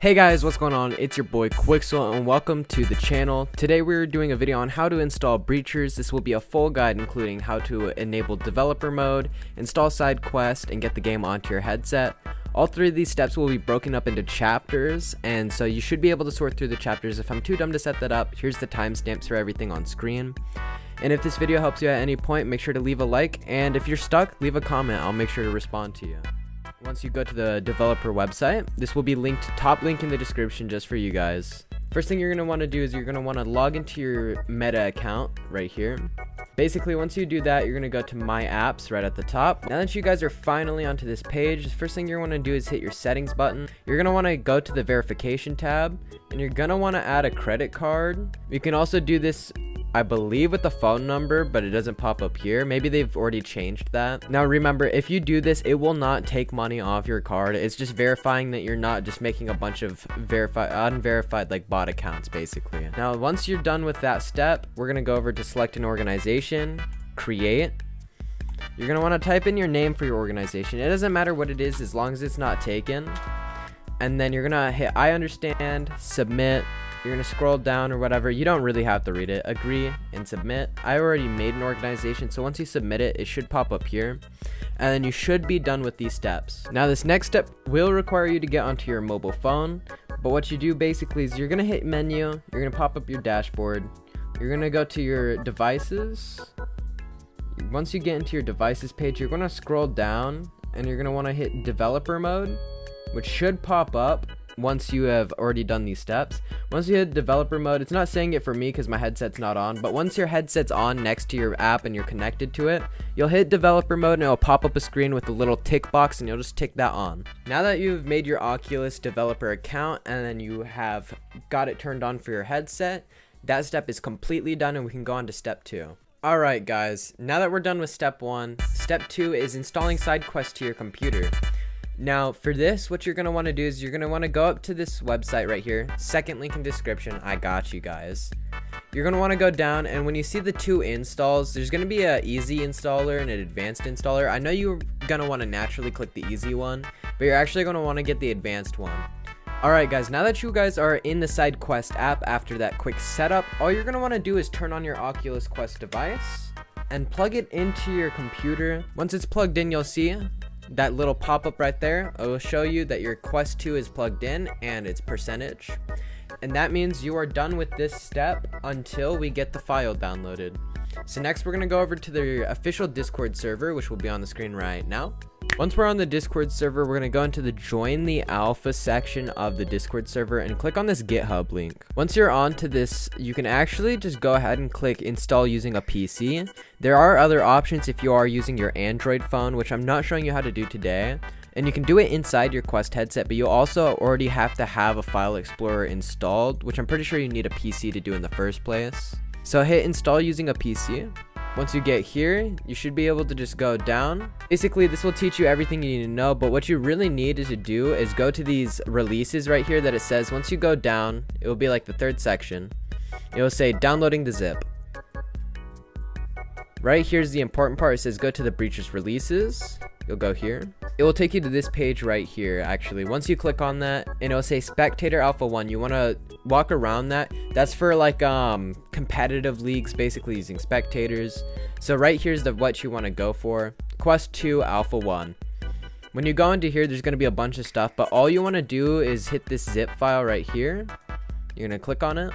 Hey guys, what's going on? It's your boy Quixel and welcome to the channel. Today we're doing a video on how to install Breachers. This will be a full guide including how to enable developer mode, install SideQuest, and get the game onto your headset. All three of these steps will be broken up into chapters, and so you should be able to sort through the chapters. If I'm too dumb to set that up, here's the timestamps for everything on screen. And if this video helps you at any point, make sure to leave a like, and if you're stuck, leave a comment. I'll make sure to respond to you. Once you go to the developer website, this will be linked, top link in the description just for you guys. First thing you're going to want to do is you're going to want to log into your Meta account right here. Basically, once you do that, you're going to go to My Apps right at the top. Now that you guys are finally onto this page, the first thing you're going to want to do is hit your settings button. You're going to want to go to the verification tab, and you're going to want to add a credit card. You can also do this, I believe, with the phone number, but it doesn't pop up here. Maybe they've already changed that. Now remember, if you do this, it will not take money off your card. It's just verifying that you're not just making a bunch of unverified like bot accounts basically. Now once you're done with that step, we're gonna go over to select an organization, create. You're gonna wanna type in your name for your organization. It doesn't matter what it is as long as it's not taken. And then you're gonna hit I understand, submit. You're going to scroll down or whatever. You don't really have to read it. Agree and submit. I already made an organization, so once you submit it, it should pop up here. And then you should be done with these steps. Now this next step will require you to get onto your mobile phone. But what you do basically is you're going to hit menu. You're going to pop up your dashboard. You're going to go to your devices. Once you get into your devices page, you're going to scroll down. And you're going to want to hit developer mode, which should pop up once you have already done these steps. Once you hit developer mode, it's not saying it for me because my headset's not on, but once your headset's on next to your app and you're connected to it, you'll hit developer mode and it'll pop up a screen with a little tick box and you'll just tick that on. Now that you've made your Oculus developer account and then you have got it turned on for your headset, that step is completely done and we can go on to step 2. Alright guys, now that we're done with step 1, step 2 is installing SideQuest to your computer. Now for this, what you're going to want to do is you're going to want to go up to this website right here, second link in description, I got you guys. You're going to want to go down, and when you see the two installs, there's going to be an easy installer and an advanced installer. I know you're going to want to naturally click the easy one, but you're actually going to want to get the advanced one. Alright guys, now that you guys are in the SideQuest app after that quick setup, all you're going to want to do is turn on your Oculus Quest device and plug it into your computer. Once it's plugged in, you'll see that little pop-up right there. It will show you that your Quest 2 is plugged in and its percentage, and that means you are done with this step until we get the file downloaded. So next we're going to go over to the official Discord server, which will be on the screen right now. Once we're on the Discord server, we're going to go into the join the alpha section of the Discord server and click on this GitHub link. Once you're onto this, you can actually just go ahead and click install using a PC. There are other options if you are using your Android phone, which I'm not showing you how to do today. And you can do it inside your Quest headset, but you also already have to have a file explorer installed, which I'm pretty sure you need a PC to do in the first place. So hit install using a PC. Once you get here, you should be able to just go down. Basically, this will teach you everything you need to know, but what you really need to do is go to these releases right here that it says. Once you go down, it will be like the third section. It will say downloading the zip. Right here's the important part. It says go to the Breachers releases. You'll go here. It will take you to this page right here, actually. Once you click on that, and it'll say Spectator Alpha 1. You want to walk around that. That's for like competitive leagues, basically using spectators. So right here's the what you want to go for. Quest 2 Alpha 1. When you go into here, there's going to be a bunch of stuff, but all you want to do is hit this zip file right here. You're going to click on it,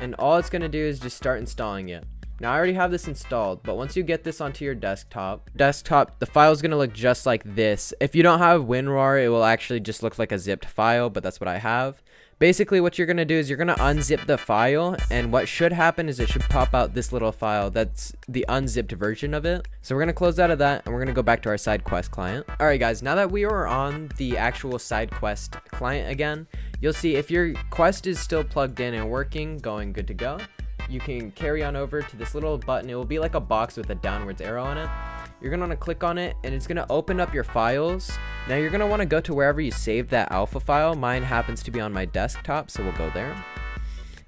and all it's going to do is just start installing it. Now I already have this installed, but once you get this onto your desktop, the file is going to look just like this. If you don't have WinRAR, it will actually just look like a zipped file, but that's what I have. Basically what you're going to do is you're going to unzip the file, and what should happen is it should pop out this little file. That's the unzipped version of it. So we're going to close out of that, and we're going to go back to our SideQuest client. Alright guys, now that we are on the actual SideQuest client again, you'll see if your Quest is still plugged in and working, going good to go, you can carry on over to this little button. It will be like a box with a downwards arrow on it. You're going to want to click on it, and it's going to open up your files. Now you're going to want to go to wherever you saved that alpha file. Mine happens to be on my desktop, so we'll go there.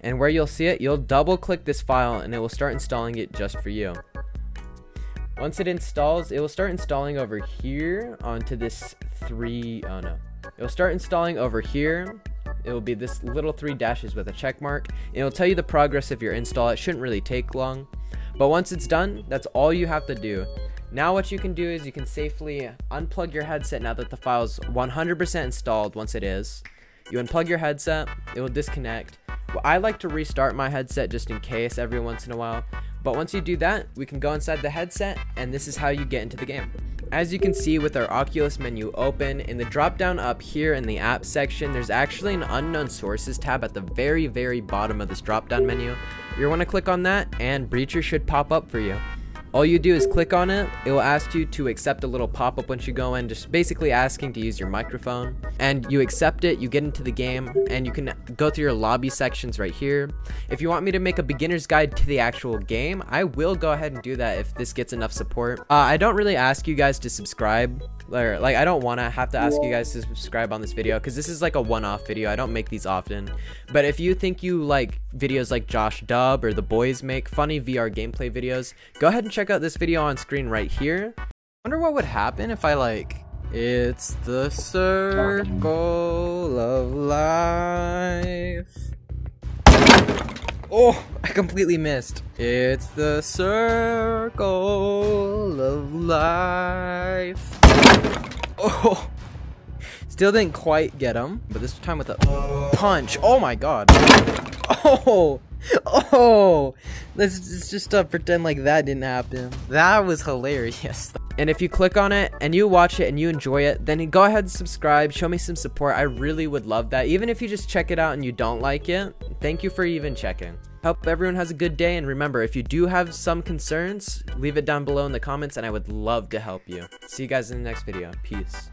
And where you'll see it, you'll double click this file, and it will start installing it just for you. Once it installs, it will start installing over here onto this it'll start installing over here It will be this little three dashes with a check mark. It will tell you the progress of your install. It shouldn't really take long. But once it's done, that's all you have to do. Now what you can do is you can safely unplug your headset now that the file's 100% installed. Once it is, you unplug your headset, it will disconnect. Well, I like to restart my headset just in case every once in a while. But once you do that, we can go inside the headset, and this is how you get into the game. As you can see, with our Oculus menu open, in the drop down up here in the app section, there's actually an unknown sources tab at the very bottom of this drop down menu. You want to click on that and Breacher should pop up for you. All you do is click on it. It will ask you to accept a little pop-up once you go in, just basically asking to use your microphone, and you accept it. You get into the game and you can go through your lobby sections right here. If you want me to make a beginner's guide to the actual game, I will go ahead and do that if this gets enough support. I don't really ask you guys to subscribe, or like I don't want to have to ask you guys to subscribe on this video, because this is like a one-off video. I don't make these often, but if you think you like videos like Josh Dub or the boys make, funny VR gameplay videos, go ahead and check out this video on screen right here. I wonder what would happen if I like, it's the circle of life. Oh, I completely missed. It's the circle of life. Oh, still didn't quite get him, but this time with a punch. Oh my god. Oh, let's just pretend like that didn't happen. That was hilarious. And if you click on it and you watch it and you enjoy it, then go ahead and subscribe. Show me some support. I really would love that. Even if you just check it out and you don't like it, thank you for even checking. Hope everyone has a good day. And remember, if you do have some concerns, leave it down below in the comments and I would love to help you. See you guys in the next video. Peace.